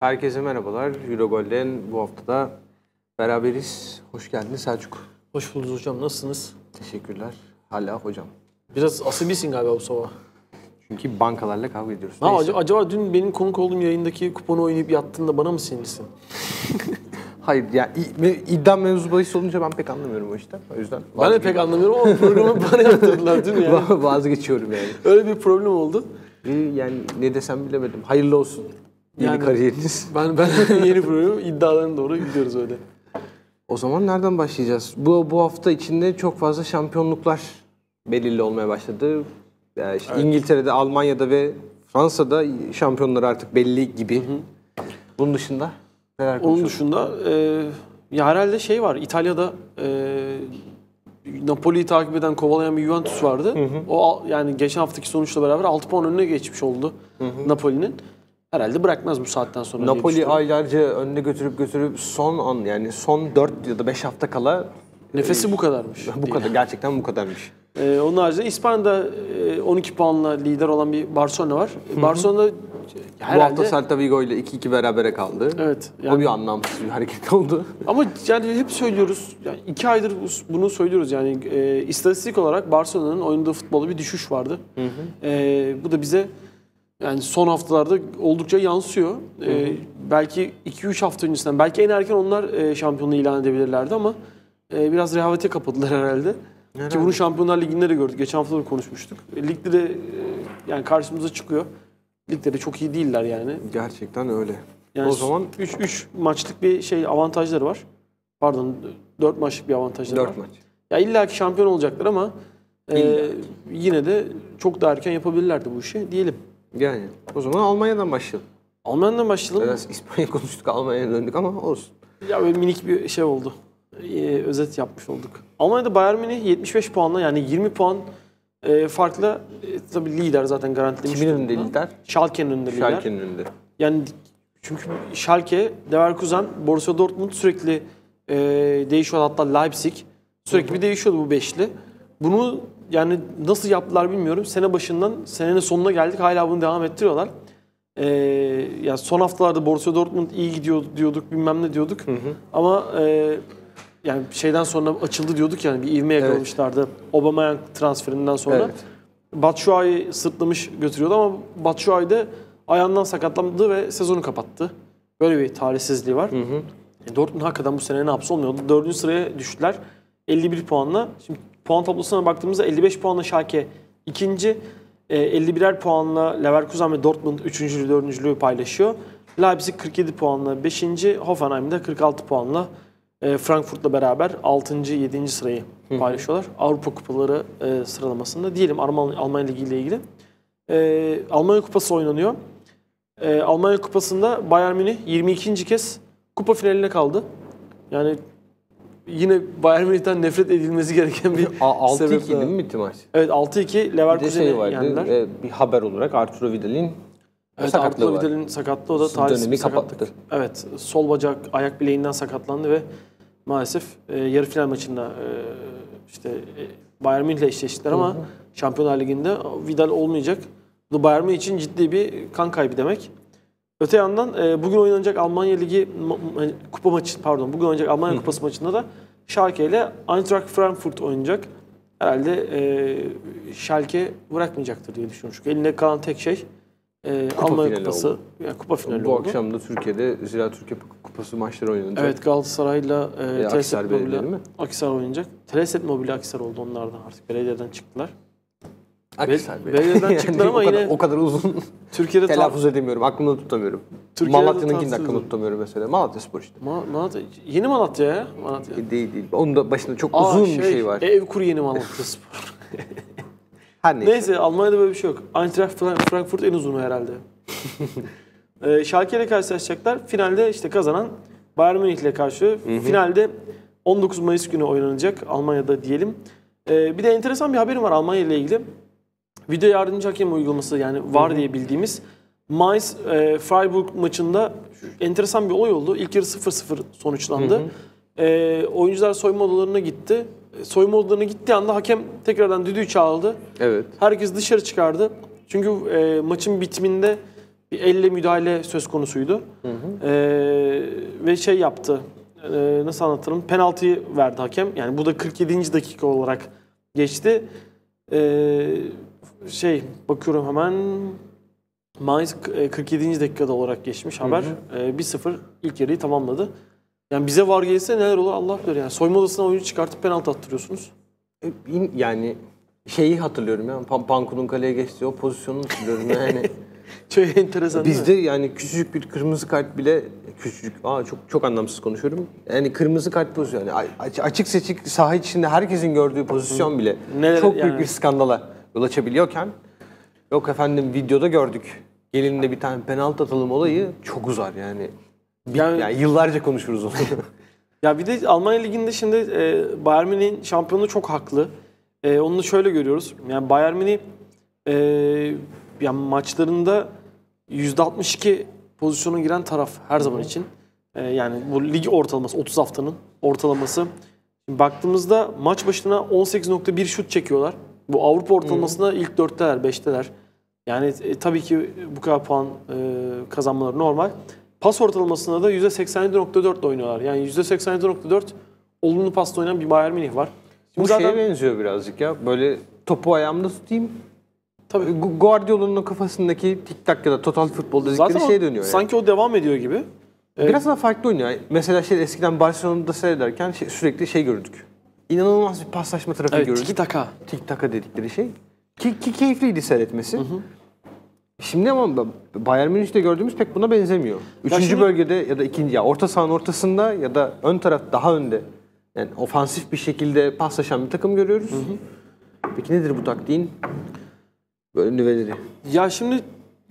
Herkese merhabalar. Eurogoll'den bu haftada beraberiz. Hoş geldiniz Selçuk. Hoş bulduk hocam. Nasılsınız? Teşekkürler. Hala hocam. Biraz asabilsin galiba bu sabah. Çünkü bankalarla kavga ediyoruz. Ha, acaba dün benim konuk olduğum yayındaki kuponu oynayıp yattığında bana mı sinirlisin? Hayır ya, iddia mevzu bahis olunca ben pek anlamıyorum o işten. O yüzden ben de pek anlamıyorum ama programı bana yaptırdılar dün yani. Vazgeçiyorum yani. Öyle bir problem oldu. Yani ne desem bilemedim. Hayırlı olsun. Yeni yani, kariyeriniz. Ben yeni program iddialarına doğru gidiyoruz öyle. O zaman nereden başlayacağız? Bu hafta içinde çok fazla şampiyonluklar belirli olmaya başladı. Yani işte evet. İngiltere'de, Almanya'da ve Fransa'da şampiyonlar artık belli gibi. Hı-hı. Bunun dışında neler konuşuyoruz? Onun dışında ya herhalde şey var. İtalya'da Napoli'yi takip eden, kovalayan bir Juventus vardı. Hı-hı. O yani geçen haftaki sonuçla beraber 6 puan önüne geçmiş oldu Napoli'nin. Herhalde bırakmaz bu saatten sonra. Napoli aylarca önüne götürüp son an yani son 4 ya da 5 hafta kala nefesi bu kadarmış. Bu kadar gerçekten bu kadarmış. Onun haricinde İspanya'da 12 puanla lider olan bir Barcelona var. Hı-hı. Barcelona herhalde... Bu hafta Celta Vigo ile 2-2 berabere kaldı. Evet. Yani... O bir anlamsız bir hareket oldu. Ama yani hep söylüyoruz, yani 2 aydır bunu söylüyoruz yani istatistik olarak Barcelona'nın oynadığı futbolda bir düşüş vardı. Bu da bize... Yani son haftalarda oldukça yansıyor. Belki 2-3 hafta öncesinden, belki en erken onlar şampiyonluğu ilan edebilirlerdi ama biraz rehavete kapadılar herhalde. Ki bunu Şampiyonlar Ligi'nde de gördük. Geçen hafta da konuşmuştuk. Ligde de yani karşımıza çıkıyor. Ligde de çok iyi değiller yani. Gerçekten öyle. Yani o zaman 3 maçlık bir şey avantajları var. Pardon, 4 maçlık bir avantajları var. 4 maç. Ya illa ki şampiyon olacaklar ama yine de çok daha erken yapabilirlerdi bu işi diyelim. Yani o zaman Almanya'dan başlayalım. Almanya'dan başlayalım. Biraz İspanya konuştuk, Almanya'ya döndük ama olsun. Ya böyle minik bir şey oldu. Özet yapmış olduk. Almanya'da Bayern Münih 75 puanla yani 20 puan farkla tabii lider zaten garantilemiş. Kimin önünde lider? Schalke'nin önünde lider. Schalke'nin önünde. Yani çünkü Schalke, Leverkusen, Borussia Dortmund sürekli değişiyor, hatta Leipzig sürekli bir değişiyordu bu beşli. Bunu yani nasıl yaptılar bilmiyorum. Sene başından senenin sonuna geldik. Hala bunu devam ettiriyorlar. Yani son haftalarda Borussia Dortmund iyi gidiyor diyorduk, bilmem ne diyorduk. Ama yani şeyden sonra açıldı diyorduk yani bir ivme yakalamışlardı. Evet. Aubameyang transferinden sonra. Evet. Batshuayi sırtlamış götürüyordu ama Batshuayi de ayağından sakatlandı ve sezonu kapattı. Böyle bir talihsizliği var. Dortmund hakikaten bu sene ne yapsa olmuyordu. 4. sıraya düştüler. 51 puanla. Şimdi puan tablosuna baktığımızda 55 puanla Schalke ikinci, 51'er puanla Leverkusen ve Dortmund üçüncülü, dördüncülüğü paylaşıyor. Leipzig 47 puanla beşinci, Hoffenheim de 46 puanla Frankfurt'la beraber 6. 7. sırayı paylaşıyorlar. Avrupa Kupaları sıralamasında diyelim Almanya Ligi ile ilgili. Almanya Kupası oynanıyor. Almanya Kupası'nda Bayern Münih 22. kez kupa finaline kaldı. Yani... Yine Bayern Münih'ten nefret edilmesi gereken bir 6-2 değil mi bitti maç? Evet 6-2 Leverkusen'i yendiler. Bir haber olarak Arturo Vidal'in sakatlığı var. Vidal'in sakatlığı, o da talihsiz bir sakatlık. Evet, sol bacak, ayak bileğinden sakatlandı ve maalesef yarı final maçında işte Bayern Münih'le eşleştiler ama Şampiyonlar Ligi'nde Vidal olmayacak. Bu Bayern Münih için ciddi bir kan kaybı demek. Öte yandan bugün oynanacak Almanya Ligi kupa maçı, pardon, bugün oynanacak Almanya Kupası maçında da Schalke ile Eintracht Frankfurt oynayacak. Herhalde Schalke bırakmayacaktır diye düşünüyorum. Çünkü elinde kalan tek şey Almanya Kupası, yani kupa finali oldu. Bu akşam da Türkiye'de Ziraat Türkiye Kupası maçları oynanacak. Evet, Galatasaray'la Akhisar Belediye mi? Akhisar oynayacak. Teleset Mobilya Akhisar oldu, onlar da artık belediyeden çıktılar. Belediyeden çıktılar ama yine o kadar uzun Türkiye'de telaffuz edemiyorum, aklımda tutamıyorum. Malatya'nınkini aklımda tutamıyorum mesela. Malatyaspor işte. Malatya, Yeni Malatya ya. Malatya. Değil. Onun da başında çok uzun bir şey var. Evkur Yeni Malatyaspor. Her neyse Almanya'da böyle bir şey yok. Eintracht Frankfurt en uzunu herhalde. Schalke ile karşılaşacaklar. Finalde işte kazanan Bayern Münih ile karşı. Finalde 19 Mayıs günü oynanacak Almanya'da diyelim. Bir de enteresan bir haberim var Almanya ile ilgili. Video yardımcı hakem uygulaması yani VAR diye bildiğimiz Mainz Freiburg maçında enteresan bir olay oldu. İlk yarı 0-0 sonuçlandı. Oyuncular soyunma odalarına gitti. Soyunma odalarına gittiği anda hakem tekrardan düdüğü çaldı. Evet. Herkes dışarı çıkardı. Çünkü maçın bitiminde bir elle müdahale söz konusuydu. Hı hı. Ve şey yaptı, nasıl anlatırım, penaltıyı verdi hakem. Yani bu da 47. dakika olarak geçti. Şey, bakıyorum hemen, Mainz 47. dakikada olarak geçmiş haber. 1-0 ilk yarıyı tamamladı. Yani bize var gelirse neler olur Allah bilir. Yani soyma odasından oyuncu çıkartıp penaltı attırıyorsunuz. Yani şeyi hatırlıyorum ya, Panku'nun kaleye geçtiği o pozisyonu hatırlıyorum yani. Çok enteresan. Bizde yani küçücük bir kırmızı kart bile, küçücük, çok anlamsız konuşuyorum. Yani kırmızı kart pozisyonu, yani açık seçik saha içinde herkesin gördüğü pozisyon bile neler, çok büyük yani bir skandala yol açabiliyorken, yok efendim videoda gördük, gelin de bir tane penaltı atalım olayı çok uzar yani. Yani yıllarca konuşuruz onu. Ya bir de Almanya Ligi'nde şimdi Bayern Münih'in şampiyonluğu çok haklı. Onu şöyle görüyoruz. Yani Bayern Münih yani maçlarında %62 pozisyona giren taraf her zaman için. Yani bu lig ortalaması, 30 haftanın ortalaması. Şimdi baktığımızda maç başına 18.1 şut çekiyorlar. Bu Avrupa ortalamasında ilk 4'teler, 5'teler. Yani tabii ki bu kadar puan kazanmaları normal. Pas ortalamasında da %87.4 ile oynuyorlar. Yani %87.4 olumlu pasla oynayan bir Bayern Münih var. Şimdi bu zaten şeye benziyor birazcık ya. Böyle topu ayağımda tutayım. Tabii. Guardiola'nın kafasındaki TikTok ya da Total Futbol'da dedikleri şey dönüyor. Sanki yani o devam ediyor gibi. Biraz daha farklı oynuyor. Mesela şey, eskiden Barcelona'da seyrederken sürekli şey gördük. İnanılmaz bir paslaşma trafiği gördük. TikTok'a. TikTok'a dedikleri şey. Ki keyifliydi seyretmesi. Hı hı. Şimdi ama Bayern Münih'te gördüğümüz pek buna benzemiyor. Üçüncü bölgede ya da ikinci, ya orta sahanın ortasında ya da ön taraf daha önde, yani ofansif bir şekilde paslaşan bir takım görüyoruz. Hı hı. Peki nedir bu taktiğin böyle nüveleri? Ya şimdi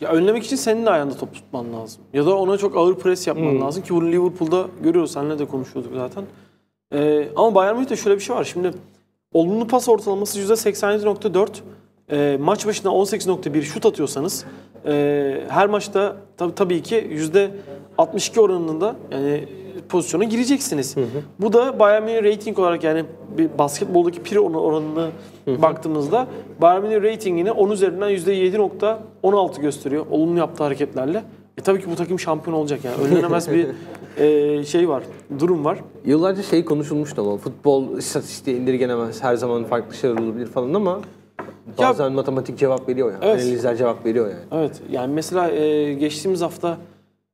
ya önlemek için senin de ayağında top tutman lazım. Ya da ona çok ağır pres yapman lazım ki bunu Liverpool'da görüyoruz. Seninle de konuşuyorduk zaten. Ama Bayern Münih'te şöyle bir şey var. Şimdi olumlu pas ortalaması %87.4. Maç başına 18.1 şut atıyorsanız her maçta tabii ki %62 oranında yani pozisyona gireceksiniz. Hı hı. Bu da Bayern Münih rating olarak, yani bir basketboldaki pir oranına baktığımızda Bayern Münih ratingini 10 üzerinden %7.16 gösteriyor olumlu yaptığı hareketlerle. Tabii ki bu takım şampiyon olacak yani. Önlenemez bir şey var, durum var. Yıllarca şey konuşulmuştu ama futbol istatistiğe indirgenemez, her zaman farklı şeyler olabilir falan ama bazen matematik cevap veriyor yani. Evet. Analizler cevap veriyor yani. Evet. Yani mesela geçtiğimiz hafta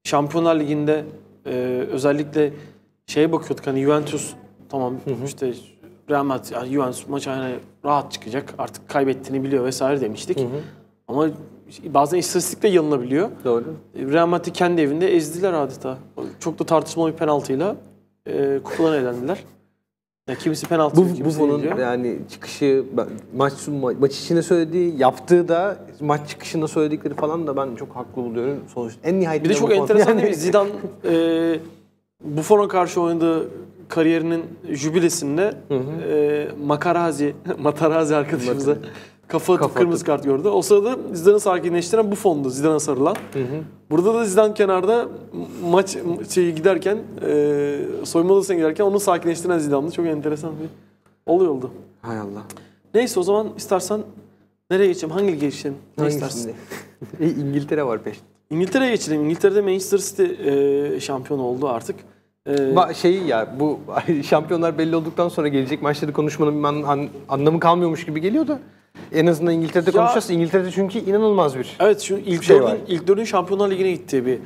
Şampiyonlar Ligi'nde özellikle şeye bakıyorduk, hani Juventus tamam işte Real Madrid, yani Juventus maçı hani rahat çıkacak, artık kaybettiğini biliyor vesaire demiştik. Hı hı. Ama bazen istatistikte yanılabiliyor. Doğru. Real Madrid kendi evinde ezdiler adeta. Çok da tartışmalı bir penaltıyla kupadan elendiler. Ya kimisi penaltı, Buffon'un yani çıkışı, maç içinde söylediği, yaptığı da maç çıkışında söyledikleri falan da ben çok haklı buluyorum sonuçta. En nihayetinde bir de çok enteresan yani. Değil mi? Zidane Buffon'a karşı oynadığı kariyerinin jübilesinde Materazzi arkadaşımıza kafa atıp kırmızı kart gördü. O sırada Zidane'ı sakinleştiren Buffon'du, Zidane'a sarılan. Hı hı. Burada da Zidane kenarda maç şeyi giderken, soyunma odasına giderken onu sakinleştiren Zidane'dı. Çok enteresan bir olay oldu. Hay Allah. Neyse, o zaman istersen nereye geçelim? Hangi lige geçelim? Ne istersin? İngiltere var peşinde. İngiltere'ye geçelim. İngiltere'de Manchester City şampiyon oldu artık. Bu şampiyonlar belli olduktan sonra gelecek maçları konuşmanın anlamı kalmıyormuş gibi geliyor da. En azından İngiltere'de konuşacağız. İngiltere'de çünkü inanılmaz bir ilk dördün Şampiyonlar Ligi'ne gittiği bir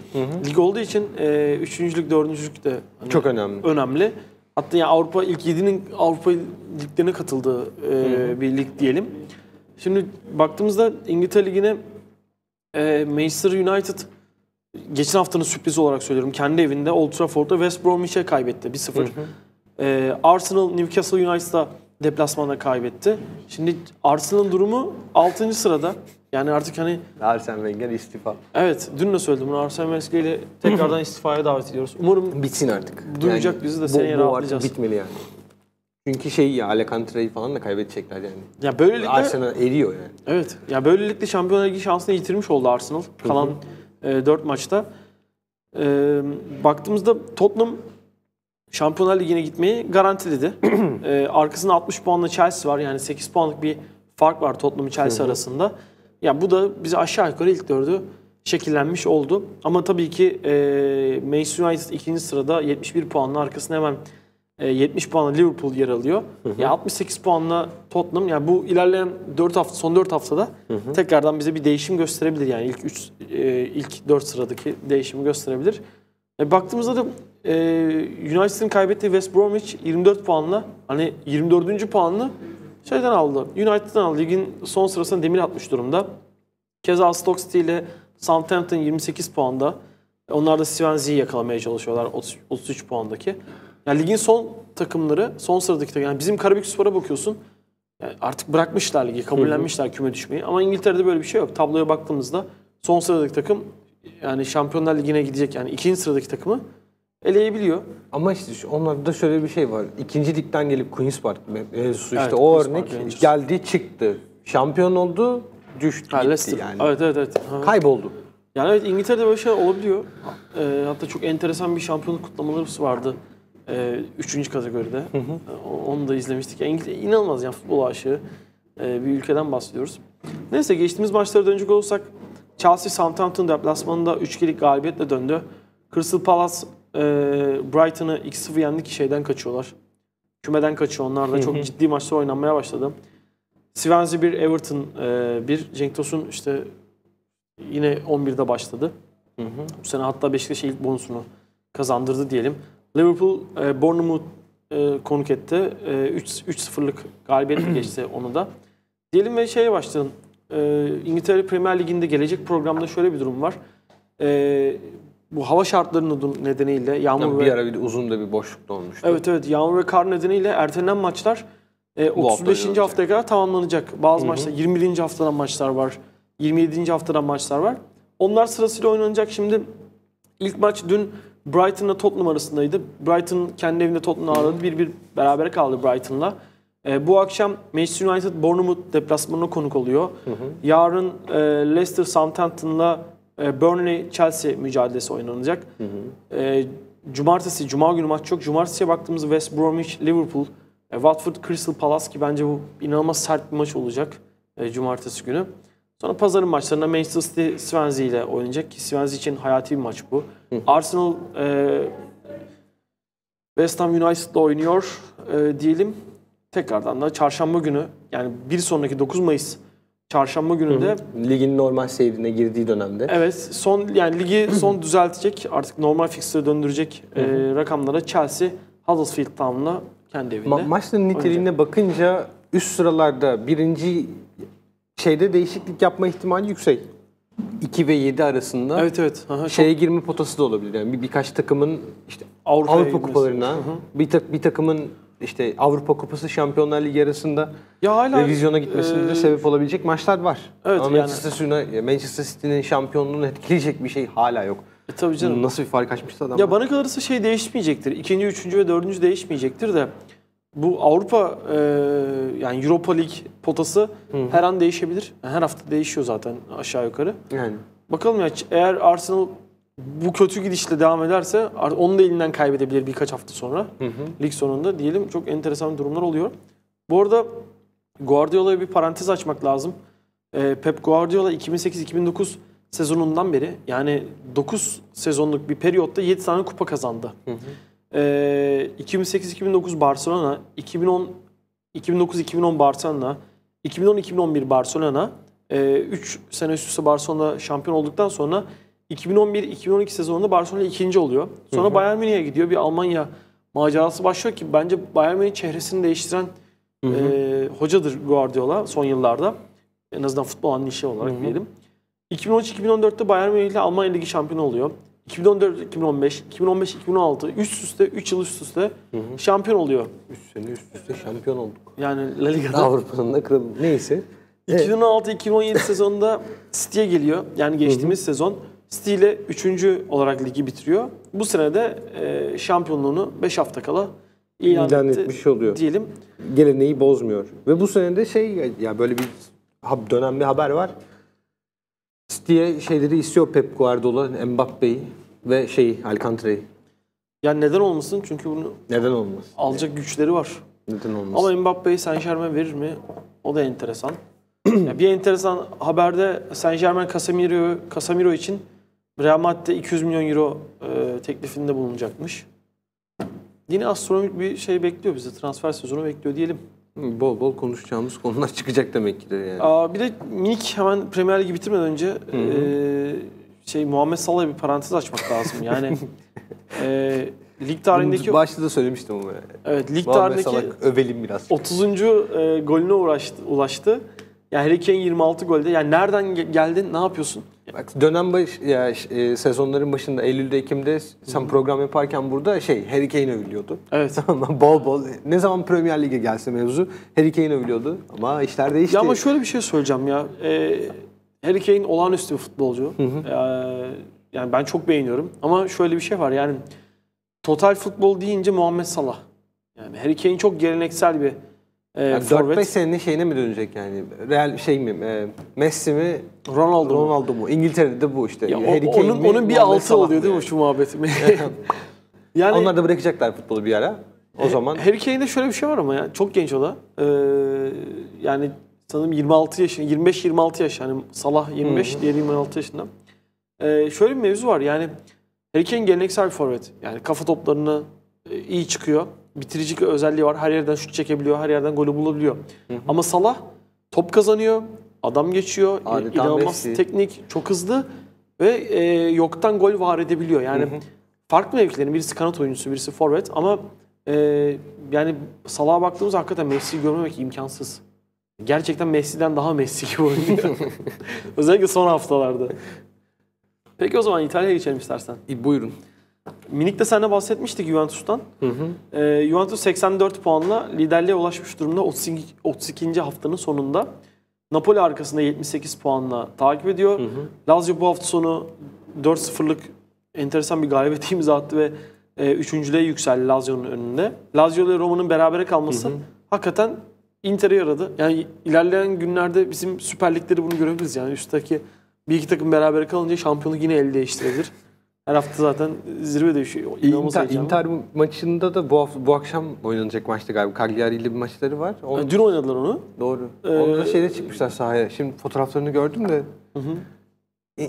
lig olduğu için üçüncülük, dördüncülük de hani çok önemli. Hatta yani Avrupa ilk 7'nin Avrupa liglerine katıldığı bir lig diyelim. Şimdi baktığımızda İngiltere Ligi'ne Manchester United geçen haftanın sürprizi olarak söylüyorum. Kendi evinde Old Trafford'da West Bromwich'e kaybetti 1-0. Arsenal Newcastle United'da deplasmanda kaybetti. Şimdi Arsenal'ın durumu 6. sırada. Yani artık hani Arsene Wenger istifa. Evet, dün de söyledim bunu. Arsene Wenger ile tekrardan istifaya davet ediyoruz. Umarım bitsin artık. Duyacak yani, bizi de seneye rahatlayacağız. Bitmeli yani. Çünkü Alecantre'yi falan da kaybedecekler yani. Ya böylelikle Arsenal eriyor yani. Evet. Ya böylelikle Şampiyonlar Ligi şansını yitirmiş oldu Arsenal. Kalan 4 maçta. Baktığımızda Tottenham Şampiyonlar Ligi'ne gitmeyi garantiledi. Arkasında 60 puanla Chelsea var. Yani 8 puanlık bir fark var Tottenham Chelsea arasında. Ya bu da bizi aşağı yukarı ilk 4'ü şekillenmiş oldu. Ama tabii ki Manchester United 2. sırada 71 puanla, arkasına hemen 70 puanla Liverpool yer alıyor. Hı hı. Ya 68 puanla Tottenham. Yani bu ilerleyen 4 hafta, son 4 haftada hı hı. tekrardan bize bir değişim gösterebilir. Yani ilk 3 ilk 4 sıradaki değişimi gösterebilir. Baktığımızda da United'ın kaybettiği West Bromwich 24 puanla, hani 24. puanlı şeyden aldı. United'dan aldı. Ligin son sırasına demir atmış durumda. Keza Stoke City ile Southampton 28 puanda. Onlar da Swansea'yi yakalamaya çalışıyorlar 33 puandaki. Yani ligin son takımları, son sıradaki takımları. Yani bizim Karabükspor'a bakıyorsun. Yani artık bırakmışlar ligi, kabullenmişler küme düşmeyi. Ama İngiltere'de böyle bir şey yok. Tabloya baktığımızda son sıradaki takım yani Şampiyonlar Ligi'ne gidecek. Yani 2. sıradaki takımı eleyebiliyor. Ama işte onlarda da şöyle bir şey var. 2. ligden gelip Queen's Park mevzusu, evet, işte o Queen's örnek Park geldi, çıktı. Şampiyon oldu, düştü, gitti yani. Evet, evet, evet. Kayboldu. Yani evet, İngiltere'de böyle şey olabiliyor. Hatta çok enteresan bir şampiyonluk kutlamaları vardı. 3. kategoride. Hı hı. Onu da izlemiştik. Yani İngiltere inanılmaz, yani futbol aşığı bir ülkeden bahsediyoruz. Neyse, geçtiğimiz maçlara dönecek olursak Chelsea Southampton deplasmanında 3-2'lik galibiyetle döndü. Crystal Palace Brighton'ı 2-0 yendi ki şeyden kaçıyorlar. Kümeden kaçıyor. Onlar da çok ciddi maçlar oynanmaya başladı. Swansea 1, Everton 1. Cenk Tosun işte yine 11'de başladı. Hı hı. Bu sene hatta Beşiktaş'a ilk bonusunu kazandırdı diyelim. Liverpool Bournemouth konuk etti. 3-0'lık galibiyetle geçti onu da. Diyelim ve şeye başlayalım. İngiltere Premier Ligi'nde gelecek programda şöyle bir durum var. Bu hava şartlarının nedeniyle yağmur ve... Bir ara bir uzun da bir boşlukta olmuştu. Evet evet, yağmur ve kar nedeniyle ertelenen maçlar 35. haftaya kadar tamamlanacak. Bazı hı hı. maçlar 21. haftadan maçlar var. 27. haftadan maçlar var. Onlar sırasıyla oynanacak. Şimdi ilk maç dün Brighton'la Tottenham arasındaydı. Brighton kendi evinde Tottenham'ı ağırladı. 1-1 berabere kaldı Brighton'la. Bu akşam Manchester United Bournemouth deplasmanına konuk oluyor. Hı hı. Yarın Leicester Southampton'la Burnley Chelsea mücadelesi oynanacak. Hı hı. Cumartesi, Cuma günü maç çok. Cumartesiye baktığımızda West Bromwich Liverpool, Watford Crystal Palace ki bence bu inanılmaz sert bir maç olacak Cumartesi günü. Sonra pazarın maçlarında Manchester City Swansea ile oynayacak ki Swansea için hayati bir maç bu. Hı. Arsenal West Ham United ile oynuyor diyelim. Tekrardan da çarşamba günü, yani bir sonraki 9 Mayıs çarşamba günü de ligin normal seyrine girdiği dönemde. Evet, son yani ligi son düzeltecek, artık normal fikstüre döndürecek rakamlara Chelsea Huddersfield Town'la kendi evinde. Maçların niteliğine önce bakınca üst sıralarda birinci şeyde değişiklik yapma ihtimali yüksek. 2 ve 7 arasında evet, evet. Aha, şeye çok... girme potası da olabilir. Yani birkaç takımın işte Avrupa kupalarına, bir takımın İşte Avrupa Kupası, Şampiyonlar Ligi arasında revizyona gitmesine sebep olabilecek maçlar var. Evet, ama Manchester City'nin şampiyonluğunu etkileyecek bir şey hala yok. Tabii canım. Nasıl bir fark açmıştı adam? Ya bana kalırsa şey değişmeyecektir. 2. 3. ve 4. değişmeyecektir de bu Avrupa yani Europa Lig potası hı-hı. her an değişebilir. Her hafta değişiyor zaten aşağı yukarı. Yani. Bakalım ya, eğer Arsenal bu kötü gidişle devam ederse onu da elinden kaybedebilir birkaç hafta sonra. Hı hı. Lig sonunda diyelim, çok enteresan durumlar oluyor. Bu arada Guardiola'ya bir parantez açmak lazım. Pep Guardiola 2008-2009 sezonundan beri, yani 9 sezonluk bir periyotta 7 tane kupa kazandı. 2008-2009 Barcelona, 2009-2010 Barcelona, 2010-2011 Barcelona, 3 sene üst üste Barcelona şampiyon olduktan sonra 2011-2012 sezonunda Barcelona 2. oluyor. Sonra hı hı. Bayern Münih'e gidiyor. Bir Almanya macerası başlıyor ki bence Bayern Münih çehresini değiştiren hı hı. Hocadır Guardiola son yıllarda. En azından futbol anlayışı olarak hı hı. diyelim. 2013-2014'te Bayern Münih ile Almanya Ligi şampiyonu oluyor. 2014-2015, 2015-2016 üst üste 3 yıl üst üste hı hı. şampiyon oluyor. 3 sene üst üste şampiyon olduk. Yani La Liga'da. Avrupa'nın da kralı. Neyse. 2016-2017 sezonunda City'ye geliyor. Yani geçtiğimiz hı hı. sezon. City ile 3. olarak ligi bitiriyor. Bu sene de şampiyonluğunu 5 hafta kala ilan etmiş oluyor. Diyelim. Geleneği bozmuyor. Ve bu sene de şey, ya böyle bir dönem bir haber var. City'ye şeyleri istiyor Pep Guardiola, Mbappe'yi ve Alcantara'yı. Yani neden olmasın? Çünkü bunu neden olmasın? Alacak güçleri var. Neden olmasın? Ama Mbappe'yi Saint-Germain verir mi? O da enteresan. Bir enteresan haberde Saint-Germain Casemiro için Real Madrid'de 200 milyon euro teklifinde bulunacakmış. Yine astronomik bir şey bekliyor bizi. Transfer sezonu bekliyor diyelim. Bol bol konuşacağımız konular çıkacak demek ki de yani. Bir de minik hemen Premier Ligi bitirmeden önce Muhammed Salah'a bir parantez açmak lazım. Yani lig tarihindeki... Başta da söylemiştim ama. Evet, lig tarihindeki övelim biraz. 30. Golüne ulaştı. Yani Harry Kane 26 golde. Yani nereden geldin, ne yapıyorsun? Bak, sezonların başında Eylül'de, Ekim'de sen program yaparken burada Harry Kane övülüyordu. Evet. Bol bol. Ne zaman Premier Lig'e gelse mevzu Harry Kane övülüyordu. Ama işler değişti. Ya ama şöyle bir şey söyleyeceğim ya. Harry Kane olağanüstü bir futbolcu. Yani ben çok beğeniyorum. Ama şöyle bir şey var yani. Total futbol deyince Muhammed Salah. Yani Harry Kane çok geleneksel bir forvet. 4-5 senenin şeyine mi dönecek yani? Real Messi mi? Ronaldo mu? İngiltere'de bu işte. Harry Kane onun bir altı oluyor değil mi şu muhabbeti? Yani onlar da bırakacaklar futbolu bir ara. O zaman. Harry Kane'de şöyle bir şey var ama ya. Çok genç o da. Yani sanırım 26 yaşında, 25-26 yaş. Yani Salah 25, diğeri 26 yaşında. Şöyle bir mevzu var yani. Harry Kane geleneksel bir forvet. Yani kafa toplarına iyi çıkıyor. Bitirici bir özelliği var. Her yerden şut çekebiliyor. Her yerden golü bulabiliyor. Ama Salah top kazanıyor. Adam geçiyor. İnanılmaz teknik. Çok hızlı. Ve yoktan gol var edebiliyor. Yani farklı mevkilerin birisi kanat oyuncusu, birisi forvet. Ama yani Salah'a baktığımızda hakikaten Messi'yi görmemek imkansız. Gerçekten Messi'den daha Messi gibi oynuyor. Özellikle son haftalarda. Peki o zaman İtalya'ya geçelim istersen. Buyurun. Minik'te seninle bahsetmiştik Juventus'tan. Juventus 84 puanla liderliğe ulaşmış durumda 32. haftanın sonunda. Napoli arkasında 78 puanla takip ediyor. Lazio bu hafta sonu 4-0'lık enteresan bir galibiyet imza attı ve 3.'lüğe yükseldi Lazio'nun önünde. Lazio ile Roma'nın berabere kalması hakikaten Inter'e yaradı. Yani ilerleyen günlerde bizim Süper Lig'de de bunu görebiliriz. Yani üstteki bir iki takım berabere kalınca şampiyonluk yine el değiştirebilir. Her hafta zaten zirvede düşüyor. Inter maçında da bu akşam oynanacak maçta galiba. Cagliari ile bir maçları var. Dün oynadılar onu. Doğru. Onunla çıkmışlar sahaya. Şimdi fotoğraflarını gördüm de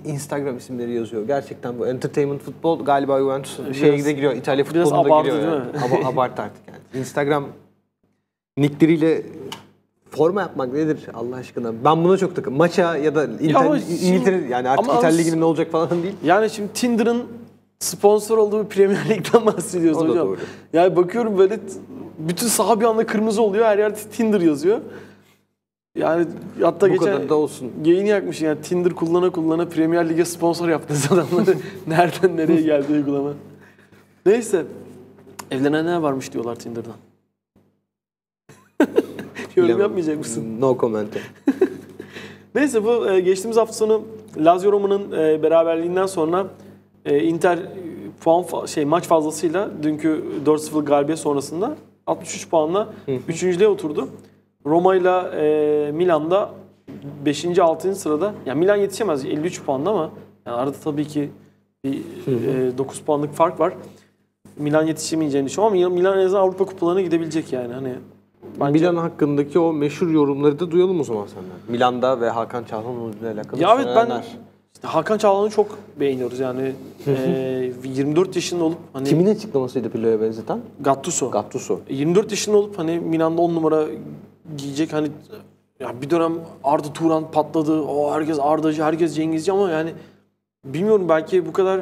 Instagram isimleri yazıyor. Gerçekten bu entertainment futbol galiba Juventus'un de giriyor. İtalya futboluna da giriyor. Biraz abartı değil mi? Abart artık yani. Instagram nickleriyle forma yapmak nedir Allah aşkına? Ben buna çok takım. Maça ya da İngiltere yani artık İtalya Ligi'nin ne olacak falan değil. Yani şimdi Tinder'ın sponsor olduğu bir Premier Lig'den bahsediyoruz hocam. Doğru. Yani bakıyorum böyle bütün saha bir anda kırmızı oluyor. Her yerde Tinder yazıyor. Yani hatta geçen yayın yakmış yani Tinder kullana Premier Lig'e sponsor yaptığınız adamları nereden nereye geldi uygulama. Neyse. Evlenenler varmış diyorlar Tinder'dan. Yorum yapmayacak mısın? No comment. Neyse bu geçtiğimiz hafta sonu Lazio Roma'nın beraberliğinden sonra Inter maç fazlasıyla dünkü 4-0 galibiyet sonrasında 63 puanla 3.'lüğe oturdu. Roma ile Milan'da 5. 6. sırada. Yani Milan yetişemez 53 puanla ama yani arada tabii ki bir 9 puanlık fark var. Milan yetişemeyeceğini düşünüyorum ama Milan en azından Avrupa kupalarına gidebilecek yani hani. Bence... Milan hakkındaki o meşhur yorumları da duyalım o zaman senden. Milan'da ve Hakan Çalhanoğlu ile alakalı. Ya evet ben işte Hakan Çalhanoğlu'nu çok beğeniyoruz yani 24 yaşında olup hani... Kimin açıklamasıydı Pirlo'ya benzeten? Gattuso. 24 yaşında olup hani Milan'da 10 numara giyecek hani ya bir dönem Arda Turan patladı. O herkes Arda'cı, herkes Cengizci ama yani bilmiyorum belki bu kadar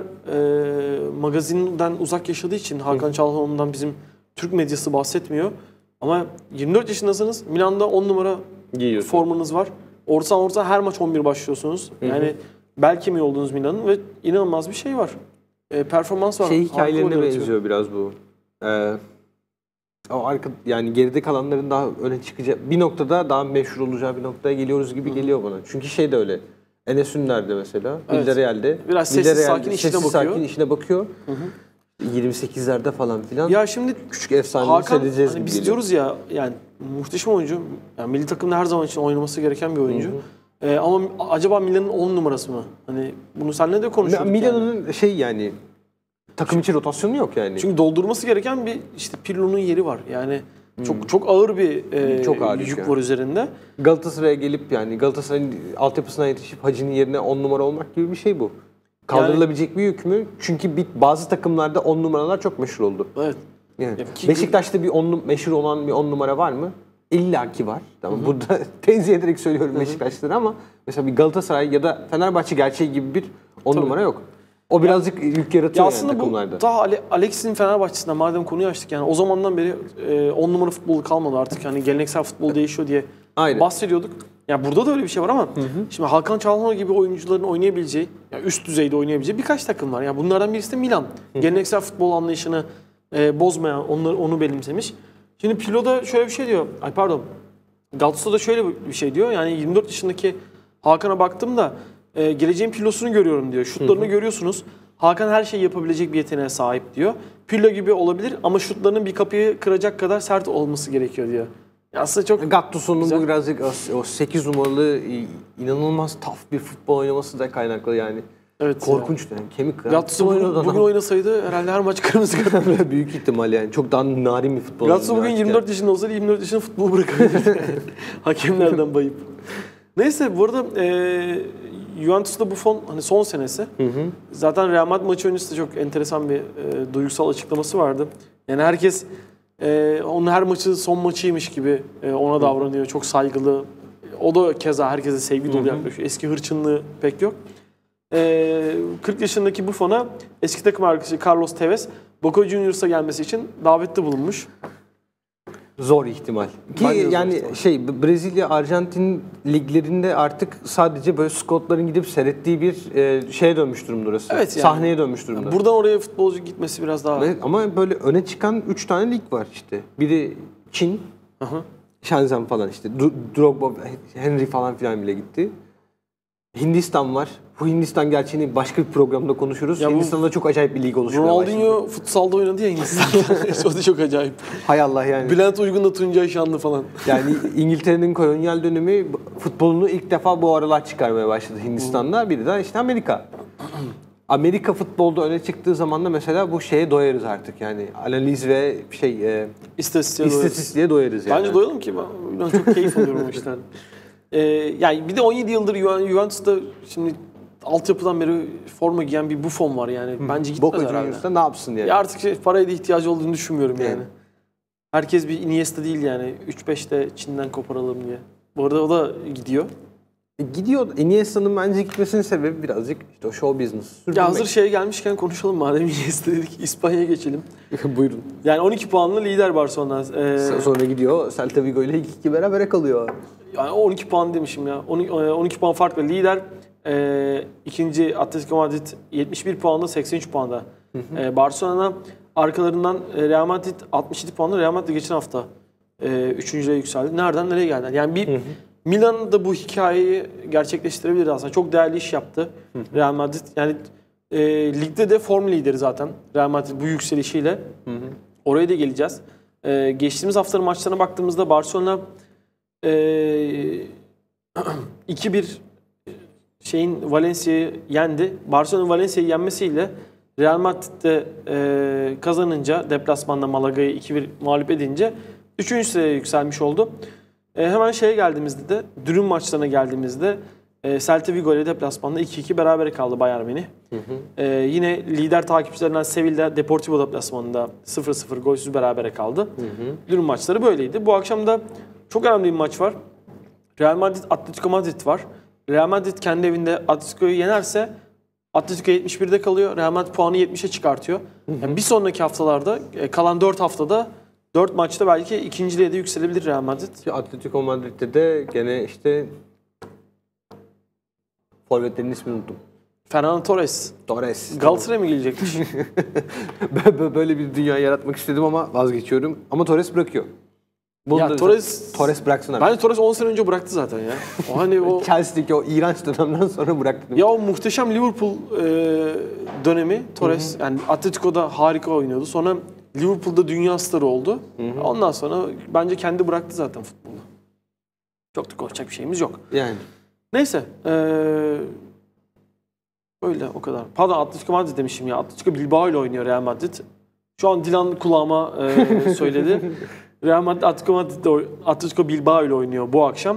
magazinden uzak yaşadığı için Hakan Çalhanoğlu'ndan bizim Türk medyası bahsetmiyor. Ama 24 yaşındasınız. Milan'da 10 numara formanız var. Orta her maç 11 başlıyorsunuz. Yani belki mi oldunuz Milan'ın ve inanılmaz bir şey var. Performans var. Hikayelerine benziyor biraz bu. Yani geride kalanların daha öne çıkacağı, bir noktada daha meşhur olacağı bir noktaya geliyoruz gibi geliyor bana. Çünkü de öyle. Enes Ünler'de mesela. Villarreal'de. Biraz sessiz sakin işine bakıyor. 28'lerde falan filan. Ya şimdi küçük efsaneyi hissedeceğiz gibi. Hani biz diyoruz ya yani muhteşem oyuncu. Yani milli takımda her zaman için oynaması gereken bir oyuncu. Ama acaba Milan'ın 10 numarası mı? Hani bunu seninle de konuşuyorduk. Milan'ın yani. Takım içi rotasyonu yok yani. Çünkü doldurması gereken bir Pirlo'nun yeri var. Yani Çok ağır bir yük var üzerinde. Galatasaray'a gelip, yani Galatasaray'ın altyapısına yetişip Hacı'nın yerine 10 numara olmak gibi bir şey bu. Kaldırılabilecek yani, bir yük mü? Çünkü bazı takımlarda 10 numaralar çok meşhur oldu. Evet. Yani Beşiktaş'ta bir meşhur olan bir 10 numara var mı? İlla ki var. Tamam, burada tenzih ederek söylüyorum Beşiktaş'ları, ama mesela bir Galatasaray ya da Fenerbahçe gerçeği gibi bir 10 numara yok. O birazcık yük yaratıyor yani takımlarda. Daha Alex'in Fenerbahçe'sinde, madem konuyu açtık, yani o zamandan beri 10 numara futbolu kalmadı artık. Yani geleneksel futbol değişiyor diye bahsediyorduk. Yani burada da öyle bir şey var ama şimdi Hakan Çalhanoğlu gibi oyuncuların oynayabileceği, yani üst düzeyde oynayabileceği birkaç takım var. Yani bunlardan birisi de Milan. Geleneksel futbol anlayışını bozmayan, onu benimsemiş. Şimdi Pirlo da şöyle bir şey diyor. Gattuso da şöyle bir şey diyor. Yani 24 yaşındaki Hakan'a baktığımda geleceğin Pirlo'sunu görüyorum diyor. Şutlarını görüyorsunuz. Hakan her şeyi yapabilecek bir yeteneğe sahip diyor. Pirlo gibi olabilir ama şutlarının bir kapıyı kıracak kadar sert olması gerekiyor diyor. Aslında çok Gattuso'nun bu birazcık o 8 numaralı inanılmaz taf bir futbol oynaması da kaynaklı yani. Evet, korkunç yani. Kemik kırar. Gattuso bugün oynasaydı herhalde her maç kırmızı kart. Büyük ihtimal yani. Çok daha narin bir futbol. Gattuso bugün 24 yaşında olsaydı 24 yaşında futbolu bırakabilirdi. Hakemlerden bayıp. Neyse, bu arada Juventus'ta bu son senesi. Zaten Real Madrid maçı öncesi çok enteresan bir duygusal açıklaması vardı. Yani herkes onun her maçı son maçıymış gibi ona davranıyor. Çok saygılı. O da keza herkese sevgi dolu yaklaşıyor. Eski hırçınlığı pek yok. 40 yaşındaki Buffon'a eski takım arkadaşı Carlos Tevez Boca Juniors'a gelmesi için davette bulunmuş. Zor ihtimal. Ki yani Brezilya, Arjantin liglerinde artık sadece böyle Scott'ların gidip seyrettiği bir şeye dönmüş durumda orası. Evet yani. Sahneye dönmüş durumda. Yani buradan oraya futbolcu gitmesi biraz daha... Ama böyle öne çıkan 3 tane lig var işte. Biri Çin, Shenzhen falan işte. Drogba, Henry falan filan bile gitti. Hindistan var. Bu Hindistan gerçeğini başka bir programda konuşuruz. Ya Hindistan'da çok acayip bir lig oluşuyor. Ronaldinho futsalda oynadı ya Hindistan'da. O da çok acayip. Hay Allah yani. Bülent Uygun da Tuncay Şanlı falan. Yani İngiltere'nin kolonyal dönemi futbolunu ilk defa bu aralar çıkarmaya başladı Hindistan'da. Biri de işte Amerika. Amerika futbolda öne çıktığı zaman da mesela bu şeye doyarız artık yani. Analiz ve istatistiğe doyarız yani. Bence doyalım ki ben çok keyif alıyorum o işten. Yani bir de 17 yıldır Juventus'ta şimdi altyapıdan beri forma giyen bir Buffon var yani. Bence gitmez herhalde. Ne yapsın yani? Ya artık paraya da ihtiyacı olduğunu düşünmüyorum yani. Herkes bir Iniesta değil yani. 3-5'te Çin'den koparalım diye. Bu arada o da gidiyor. Gidiyor. Iniesta'nın bence gitmesinin sebebi birazcık işte o show business. Ya hazır şeye gelmişken konuşalım madem Iniesta dedik. İspanya'ya geçelim. Buyurun. Yani 12 puanla lider Barcelona. Sonra gidiyor. Celta Vigo ile 2-2 beraber kalıyor. Yani 12 puan demişim ya. 12 puan farkla lider. İkinci Atletico Madrid 71 puanda, 83 puanda. Barcelona arkalarından Real Madrid 67 puanda. Real Madrid geçen hafta 3.'lüye yükseldi. Nereden nereye geldiler? Yani bir Milan da bu hikayeyi gerçekleştirebilirdi aslında. Çok değerli iş yaptı Real Madrid. Yani ligde de form lideri zaten Real Madrid bu yükselişiyle. Oraya da geleceğiz. Geçtiğimiz haftanın maçlarına baktığımızda Barcelona 2-1 Valencia'yı yendi. Barcelona'nın Valencia'yı yenmesiyle Real Madrid'de kazanınca, deplasmanda Malaga'yı 2-1 mağlup edince 3. sıraya yükselmiş oldu. Hemen geldiğimizde de, dünün maçlarına geldiğimizde Celta Vigo ile deplasmanda 2-2 beraber kaldı Bayern Münih. Yine lider takipçilerinden Sevilla Deportivo deplasmanında 0-0 golsüz berabere kaldı. Dünün maçları böyleydi. Bu akşam da çok önemli bir maç var. Real Madrid Atletico Madrid var. Real Madrid kendi evinde Atletico'yu yenerse Atletico 71'de kalıyor. Real Madrid puanı 70'e çıkartıyor. Yani bir sonraki haftalarda, kalan 4 haftada 4 maçta belki ikinciliğe de yükselebilir Real Madrid. Atletico Madrid'de de gene işte forvetlerin ismini unuttum. Fernando Torres. Galatasaray'a mı gelecekmiş? Böyle bir dünya yaratmak istedim ama vazgeçiyorum. Ama Torres bırakıyor. Ya Torres bıraksın abi. Bence Torres 10 sene önce bıraktı zaten ya. O hani o Chelsea'deki o iğrenç dönemden sonra bıraktı. Ya o muhteşem Liverpool dönemi Torres yani Atletico'da harika oynuyordu. Sonra Liverpool'da dünya starı oldu. Ondan sonra bence kendi bıraktı zaten futbolu. Çok da korkacak bir şeyimiz yok. Yani. Neyse. Öyle o kadar. Pardon, Atletico Madrid demişim ya. Atletico Bilbao ile oynuyor Real Madrid. Şu an Dilan kulağıma söyledi. Real Madrid Atletico Bilbao ile oynuyor bu akşam.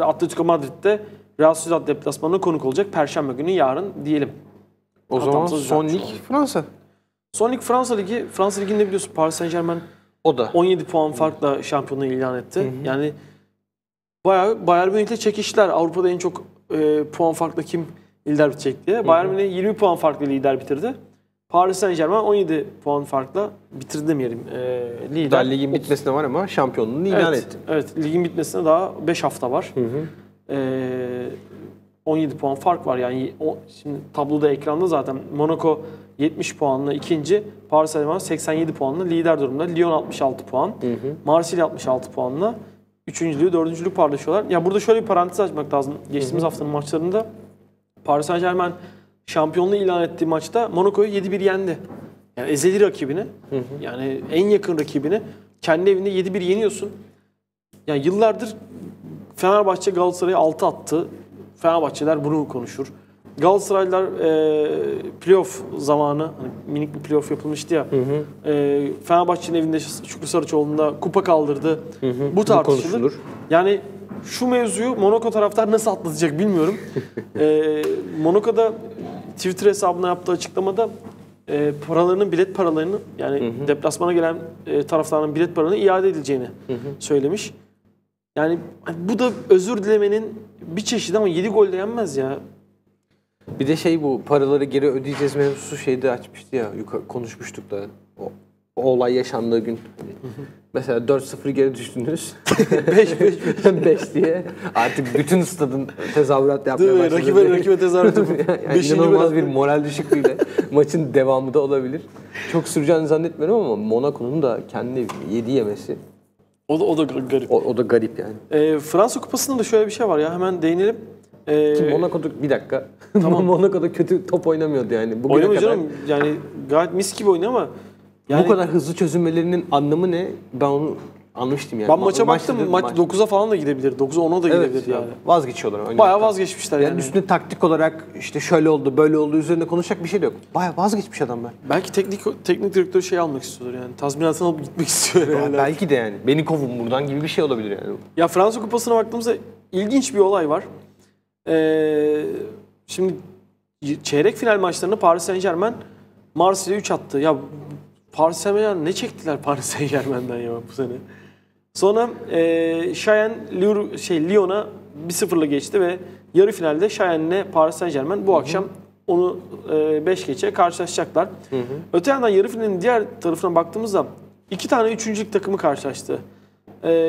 Atletico Madrid'de Real Sociedad deplasmanına konuk olacak. Perşembe günü, yarın diyelim. O zaman son lig Fransa. Son lig Fransa Ligi. Fransa Ligi'nde biliyorsun Paris Saint-Germain 17 puan farkla şampiyonluğu ilan etti. Hı hı. Yani bayağı Bayern Münih'le çekiştiler. Avrupa'da en çok puan farkla kim lider bitecek diye. Bayern Münih 20 puan farklı lider bitirdi. Paris Saint-Germain 17 puan farkla bitirdi demeyelim. Lider. Daha ligin bitmesine var ama şampiyonluğunu ilan etti. Evet, ligin bitmesine daha 5 hafta var. Hı hı. 17 puan fark var yani. Şimdi tabloda, ekranda zaten Monaco 70 puanla ikinci, Paris Saint-Germain 87 puanla lider durumda. Lyon 66 puan, Marsilya 66 puanla üçüncülüğü, dördüncülüğü paylaşıyorlar. Ya burada şöyle bir parantez açmak lazım. Geçtiğimiz haftanın maçlarında Paris Saint-Germain şampiyonluğu ilan ettiği maçta Monaco'yu 7-1 yendi. Yani ezeli rakibini, yani en yakın rakibini kendi evinde 7-1 yeniyorsun. Yani yıllardır Fenerbahçe Galatasaray'a 6 attı. Fenerbahçeliler bunu konuşur. Galatasaraylılar playoff zamanı, hani minik bir playoff yapılmıştı ya. Fenerbahçe'nin evinde Şükrü Saraçoğlu'nda kupa kaldırdı. Bu tartışılır. Yani şu mevzuyu Monaco taraftar nasıl atlatacak bilmiyorum. Monaco'da Twitter hesabına yaptığı açıklamada paralarının, bilet paralarını, yani deplasmana gelen taraftarların bilet paralarını iade edileceğini söylemiş. Yani bu da özür dilemenin bir çeşidi ama 7 golle yenmez ya. Bir de şey, bu paraları geri ödeyeceğiz mevzusu şeyde açmıştı ya, konuşmuştuk da o olay yaşandığı gün. Mesela 4-0 geri düştünüz. 5 diye artık bütün stadın tezahürat yapmaya başladı. Rakibe tezahürat yani inanılmaz bir moral düşüklüğüyle maçın devamı da olabilir. Çok süreceğini zannetmiyorum ama Monaco'nun da kendi 7 yemesi. O da garip. O da garip yani. Fransa Kupası'nda da şöyle bir şey var ya, hemen değinelim. Monaco'da bir dakika. Tamam. Monaco'da kötü top oynamıyordu yani. Oynamıyor canım. Yani gayet mis gibi oynuyor ama. Yani bu kadar hızlı çözülmelerinin anlamı ne? Ben onu anlamıştım yani. Ben maça baktım. Maç 9'a falan da gidebilir. 9'a 10'a da gidebilir yani. Vazgeçiyorlar. Bayağı vazgeçmişler yani. Üstüne taktik olarak işte şöyle oldu, böyle oldu üzerinde konuşacak bir şey de yok. Bayağı vazgeçmiş adamlar. Belki teknik direktör şey almak istiyordur yani. Tazminatını alıp gitmek istiyor herhalde. Belki de yani. Beni kovun buradan gibi bir şey olabilir yani. Ya Fransa Kupası'na baktığımızda ilginç bir olay var. Şimdi çeyrek final maçlarını Paris Saint-Germain Marsilya 3 attı. Ya Paris Saint-Germain ne çektiler Paris Saint-Germain'den ya bu sene. Sonra Lyon'a 1-0'la geçti ve yarı finalde Şayen'le Paris Saint-Germain bu akşam onu 5 geçe karşılaşacaklar. Öte yandan yarı finalin diğer tarafına baktığımızda iki tane üçüncülük takımı karşılaştı.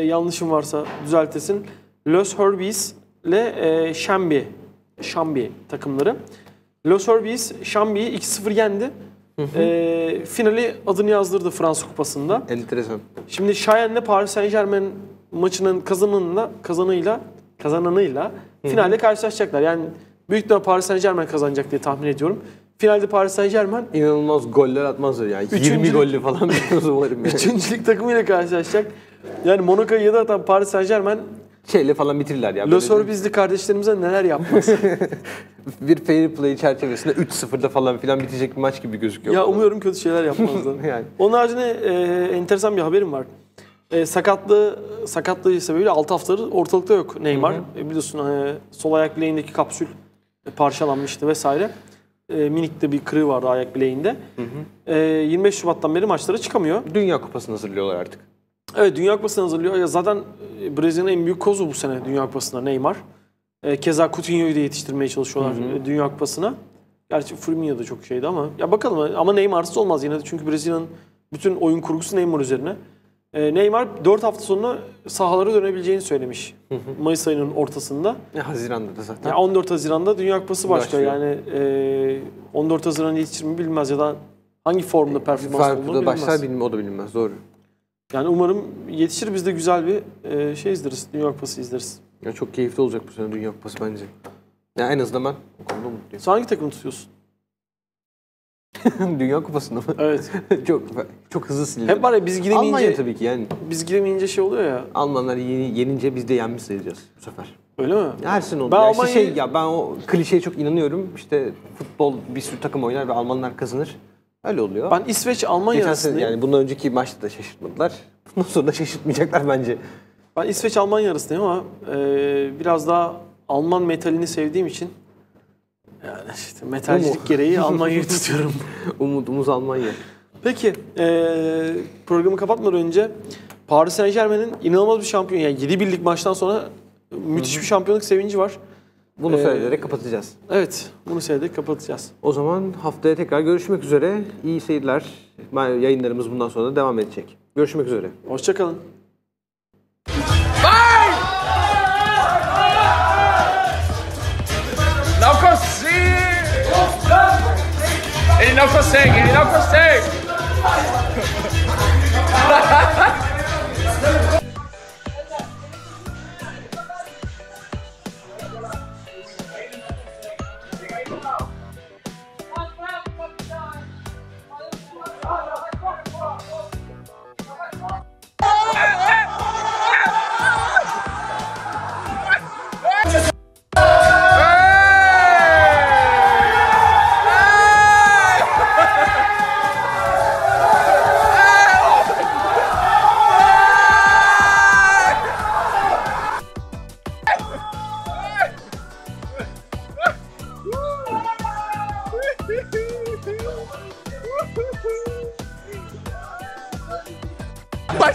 Yanlışım varsa düzeltesin. Los Herbies ile Şambiye takımları. Los Herbies Şambiye'yi 2-0 yendi. Finali adını yazdırdı Fransa Kupası'nda. Enteresan. Şimdi Şayen'le Paris Saint-Germain maçının kazananıyla finalde karşılaşacaklar. Yani büyük ihtimalle Paris Saint-Germain kazanacak diye tahmin ediyorum. Finalde Paris Saint-Germain inanılmaz goller atmazlar yani. 20 gollü falan bilmiyoruz umarım yani. Üçüncülük takımıyla karşılaşacak. Yani Monaco'yu ya da atan Paris Saint-Germain şeyle falan bitirirler ya. Los Orbizli kardeşlerimize neler yapmaz. Bir fair play çerçevesinde 3-0'da falan filan bitecek bir maç gibi gözüküyor. Ya bana. Umuyorum kötü şeyler yapmazlar. Yani. Onun haricinde enteresan bir haberim var. Sakatlığı sebebiyle 6 haftadır ortalıkta yok Neymar. Biliyorsun sol ayak bileğindeki kapsül parçalanmıştı vesaire. Minik de bir kırığı vardı ayak bileğinde. 25 Şubat'tan beri maçlara çıkamıyor. Dünya Kupası'nı hazırlıyorlar artık. Evet, Dünya Kupası'na hazırlıyor. Ya zaten Brezilya'nın en büyük kozu bu sene Dünya Kupası'na Neymar. Keza Coutinho'yu da yetiştirmeye çalışıyorlar Dünya Kupası'na. Gerçi Firmino da çok şeydi ama. Ya bakalım, ama Neymar'sız olmaz yine de çünkü Brezilya'nın bütün oyun kurgusu Neymar üzerine. Neymar 4 hafta sonra sahalara dönebileceğini söylemiş. Mayıs ayının ortasında. Haziran'da da zaten. Yani 14 Haziran'da Dünya Kupası başlıyor. Yani 14 Haziran'ı yetiştirir mi bilmez ya da hangi formda performans olduğunu bilmez. Başlar bilmem, o da bilinmez, doğru. Yani umarım yetişir, biz de güzel bir şey izleriz, Dünya Kupası izleriz. Ya çok keyifli olacak bu sene Dünya Kupası bence. Ya en azından ben o konuda mutluyum. Sen hangi takımı tutuyorsun? Dünya Kupası'nda mı? Evet. çok hızlı silindi. Hep var ya, biz gidemeyince... Almanya tabii ki yani. Biz gidemeyince şey oluyor ya. Almanlar yenince biz de yenmiş sayacağız bu sefer. Öyle mi? Her sene oldu. Ben Almanya'yı... ben o klişeye çok inanıyorum. İşte futbol bir sürü takım oynar ve Almanlar kazanır. Öyle oluyor. Ben İsveç Almanya arasında yani bundan önceki maçta da şaşırtmadılar. Bundan sonra da şaşırtmayacaklar bence. Ben İsveç Almanya arasındayım ama biraz daha Alman metalini sevdiğim için yani işte metalcilik gereği Almanya'yı tutuyorum. Umudumuz Almanya. Peki programı kapatmadan önce Paris Saint-Germain'in inanılmaz bir şampiyon yani 7-1'lik maçtan sonra müthiş bir şampiyonluk sevinci var. Bunu seyrederek kapatacağız. Evet, bunu seyrederek kapatacağız. O zaman haftaya tekrar görüşmek üzere. İyi seyirler. Yayınlarımız bundan sonra da devam edecek. Görüşmek üzere. Hoşçakalın. Não consigo! Ele não consegue, ele não consegue!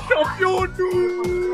Champion, nous